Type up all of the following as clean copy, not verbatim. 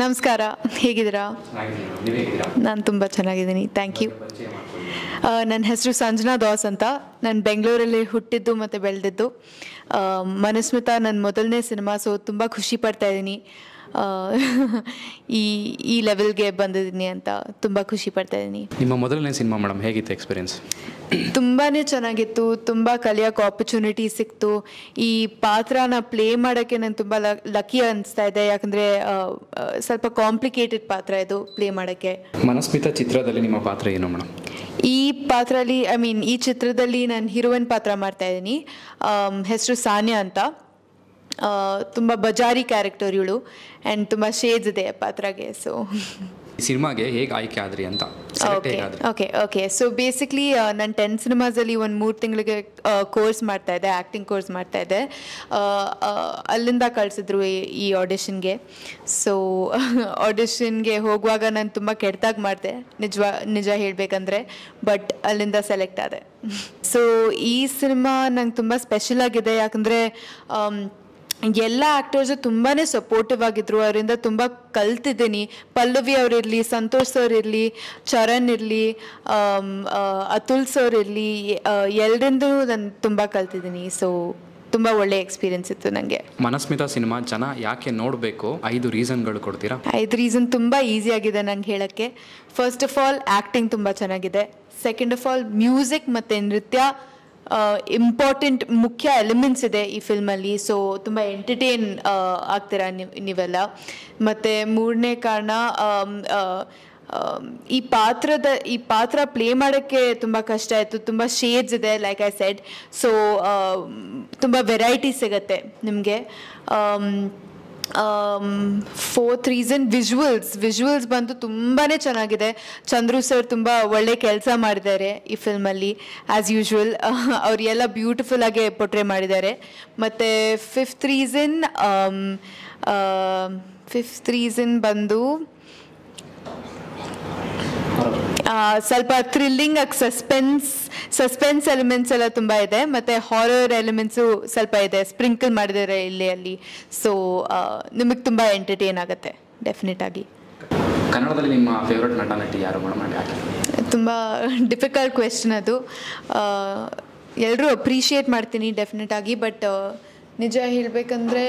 ನಮಸ್ಕಾರ, ಹೇಗಿದ್ದೀರಾ? ನಾನು ತುಂಬ ಚೆನ್ನಾಗಿದ್ದೀನಿ, ಥ್ಯಾಂಕ್ ಯು. ನನ್ನ ಹೆಸರು ಸಂಜನಾ ದೋಸ್ ಅಂತ. ನಾನು ಬೆಂಗಳೂರಲ್ಲಿ ಹುಟ್ಟಿದ್ದು ಮತ್ತು ಬೆಳೆದಿದ್ದು. ಮನಸ್ಮಿತ ನನ್ನ ಮೊದಲನೇ ಸಿನಿಮಾ, ಸೊ ತುಂಬ ಖುಷಿ ಪಡ್ತಾ ಇದ್ದೀನಿ ಈ ಲೆವೆಲ್ಗೆ ಬಂದಿದ್ದೀನಿ ಅಂತ, ತುಂಬ ಖುಷಿ ಪಡ್ತಾ ಇದ್ದೀನಿ. ನಿಮ್ಮ ಮೊದಲನೇ ಸಿನಿಮಾ ಮೇಡಮ್, ಹೇಗಿತ್ತು ಎಕ್ಸ್ಪೀರಿಯನ್ಸ್? ತುಂಬಾ ಚೆನ್ನಾಗಿತ್ತು, ತುಂಬ ಕಲಿಯೋಕ್ಕೆ ಆಪರ್ಚುನಿಟಿ ಸಿಕ್ತು. ಈ ಪಾತ್ರನ ಪ್ಲೇ ಮಾಡೋಕ್ಕೆ ನಾನು ತುಂಬ ಲಕ್ಕಿ ಅನಿಸ್ತಾ ಇದೆ, ಯಾಕಂದರೆ ಸ್ವಲ್ಪ ಕಾಂಪ್ಲಿಕೇಟೆಡ್ ಪಾತ್ರ ಇದು ಪ್ಲೇ ಮಾಡೋಕ್ಕೆ. ಮನಸ್ಮಿತ ಚಿತ್ರದಲ್ಲಿ ನಿಮ್ಮ ಪಾತ್ರ ಏನು ಮೇಡಮ್? ಈ ಪಾತ್ರದಲ್ಲಿ ಈ ಚಿತ್ರದಲ್ಲಿ ನಾನು ಹೀರೋಯಿನ್ ಪಾತ್ರ ಮಾಡ್ತಾ ಇದ್ದೀನಿ. ಹೆಸರು ಸಾನ್ಯಾ ಅಂತ. ತುಂಬ ಬಜಾರಿ ಕ್ಯಾರೆಕ್ಟರ್ ಇವಳು, ಆ್ಯಂಡ್ ತುಂಬ ಶೇಡ್ಸ್ ಇದೆ ಪಾತ್ರಗೆ. ಸೊ ಸಿನಿಮಾಗೆ ಹೇಗೆ ಆಯ್ಕೆ ಆದ್ರಿ ಅಂತ? ಓಕೆ ಓಕೆ ಸೊ ಬೇಸಿಕ್ಲಿ ನಾನು 10 ಸಿನಿಮಾಸಲ್ಲಿ ಒಂದು 3 ತಿಂಗಳಿಗೆ ಕೋರ್ಸ್ ಮಾಡ್ತಾ ಇದ್ದೆ, ಆ್ಯಕ್ಟಿಂಗ್ ಕೋರ್ಸ್ ಮಾಡ್ತಾ ಇದ್ದೆ. ಅಲ್ಲಿಂದ ಕಳಿಸಿದ್ರು ಈ ಆಡಿಷನ್ಗೆ. ಸೊ ಆಡಿಷನ್ಗೆ ಹೋಗುವಾಗ ನಾನು ತುಂಬ ಕೆಟ್ಟದಾಗಿ ಮಾಡಿದೆ, ನಿಜ ಹೇಳಬೇಕಂದ್ರೆ, ಬಟ್ ಅಲ್ಲಿಂದ ಸೆಲೆಕ್ಟ್ ಆದೆ. ಸೊ ಈ ಸಿನಿಮಾ ನಂಗೆ ತುಂಬ ಸ್ಪೆಷಲ್ ಆಗಿದೆ, ಯಾಕಂದರೆ ಎಲ್ಲ ಆ್ಯಕ್ಟರ್ಸು ತುಂಬಾ ಸಪೋರ್ಟಿವ್ ಆಗಿದ್ದರು, ಅವರಿಂದ ತುಂಬ ಕಲ್ತಿದ್ದೀನಿ. ಪಲ್ಲವಿ ಅವರಿರಲಿ, ಸಂತೋಷ್ ಸರ್ ಇರಲಿ, ಚರಣ್ ಇರಲಿ, ಅತುಲ್ ಸರ್ ಇರಲಿ, ಎಲ್ಲರಿಂದ ನಾನು ತುಂಬ ಕಲ್ತಿದ್ದೀನಿ. ಸೊ ತುಂಬ ಒಳ್ಳೆ ಎಕ್ಸ್ಪೀರಿಯನ್ಸ್ ಇತ್ತು ನನಗೆ. ಮನಸ್ಮಿತ ಸಿನಿಮಾ ಜನ ಯಾಕೆ ನೋಡಬೇಕು, 5 ರೀಸನ್ಗಳು ಕೊಡ್ತೀರಾ? 5 ರೀಸನ್ ತುಂಬ ಈಸಿಯಾಗಿದೆ ನಂಗೆ ಹೇಳೋಕ್ಕೆ. ಫಸ್ಟ್ ಆಫ್ ಆಲ್ ಆ್ಯಕ್ಟಿಂಗ್ ತುಂಬ ಚೆನ್ನಾಗಿದೆ. ಸೆಕೆಂಡ್ ಆಫ್ ಆಲ್ ಮ್ಯೂಸಿಕ್ ಮತ್ತು ನೃತ್ಯ ಇಂಪಾರ್ಟೆಂಟ್, ಮುಖ್ಯ ಎಲಿಮೆಂಟ್ಸ್ ಇದೆ ಈ ಫಿಲ್ಮಲ್ಲಿ. ಸೊ ತುಂಬ ಎಂಟರ್ಟೈನ್ ಆಗ್ತೀರಾ ನೀವೆಲ್ಲ. ಮತ್ತು ಮೂರನೇ ಕಾರಣ, ಈ ಪಾತ್ರ ಪ್ಲೇ ಮಾಡೋಕ್ಕೆ ತುಂಬ ಕಷ್ಟ ಆಯಿತು. ತುಂಬ ಶೇಡ್ಸ್ ಇದೆ, ಲೈಕ್ ಐ ಸೆಡ್. ಸೊ ತುಂಬ ವೆರೈಟಿ ಸಿಗತ್ತೆ ನಿಮಗೆ. ಫೋರ್ತ್ ರೀಸನ್ ವಿಜುವಲ್ಸ್ ಬಂದು ತುಂಬಾ ಚೆನ್ನಾಗಿದೆ. ಚಂದ್ರು ಸರ್ ತುಂಬ ಒಳ್ಳೆ ಕೆಲಸ ಮಾಡಿದ್ದಾರೆ ಈ ಫಿಲ್ಮಲ್ಲಿ, ಆ್ಯಸ್ ಯೂಶ್ವಲ್. ಅವರೆಲ್ಲ ಬ್ಯೂಟಿಫುಲ್ಲಾಗೆ ಪೊಟ್ರೆ ಮಾಡಿದ್ದಾರೆ. ಮತ್ತು ಫಿಫ್ತ್ ರೀಸನ್ ಬಂದು ಸ್ವಲ್ಪ ಥ್ರಿಲ್ಲಿಂಗ್ ಆಗಿ ಸಸ್ಪೆನ್ಸ್ ಎಲಿಮೆಂಟ್ಸ್ ಎಲ್ಲ ತುಂಬ ಇದೆ. ಮತ್ತು ಹಾರರ್ ಎಲಿಮೆಂಟ್ಸು ಸ್ವಲ್ಪ ಇದೆ, ಸ್ಪ್ರಿಂಕಲ್ ಮಾಡಿದ್ದಾರೆ ಇಲ್ಲಿ ಅಲ್ಲಿ. ಸೊ ನಿಮಗೆ ತುಂಬ ಎಂಟರ್ಟೈನ್ ಆಗುತ್ತೆ ಡೆಫಿನೆಟ್ ಆಗಿ. ಕನ್ನಡದಲ್ಲಿ ನಿಮ್ಮ ಫೇವ್ರೆಟ್ ನಟ ನಟಿ ಯಾರು ಮೇಡಮ್? ತುಂಬ ಡಿಫಿಕಲ್ಟ್ ಕ್ವೆಶ್ಚನ್ ಅದು. ಎಲ್ಲರೂ ಅಪ್ರಿಷಿಯೇಟ್ ಮಾಡ್ತೀನಿ ಡೆಫಿನೆಟ್ ಆಗಿ, ಬಟ್ ನಿಜ ಹೇಳಬೇಕಂದ್ರೆ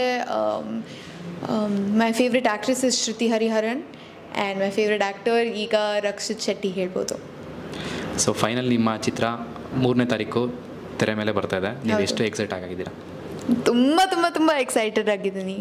my favourite actress is Shruti Hariharan, and my favourite actor ಈಗ ರಕ್ಷಿತ್ ಶೆಟ್ಟಿ ಹೇಳ್ಬೋದು. ಸೊ ಫೈನಲ್ ನಿಮ್ಮ ಚಿತ್ರ 3ನೇ ತಾರೀಕು ತೆರೆ ಮೇಲೆ ಬರ್ತಾ ಇದೆ. ನೀವು ಎಷ್ಟು ಎಕ್ಸೈಟ್ ಆಗಿದ್ದೀರಾ? ತುಂಬ ತುಂಬ ತುಂಬ ಎಕ್ಸೈಟೆಡ್ ಆಗಿದ್ದೀನಿ.